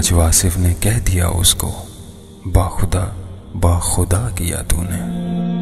आज वासिफ ने कह दिया उसको, बाखुदा बाखुदा किया तूने।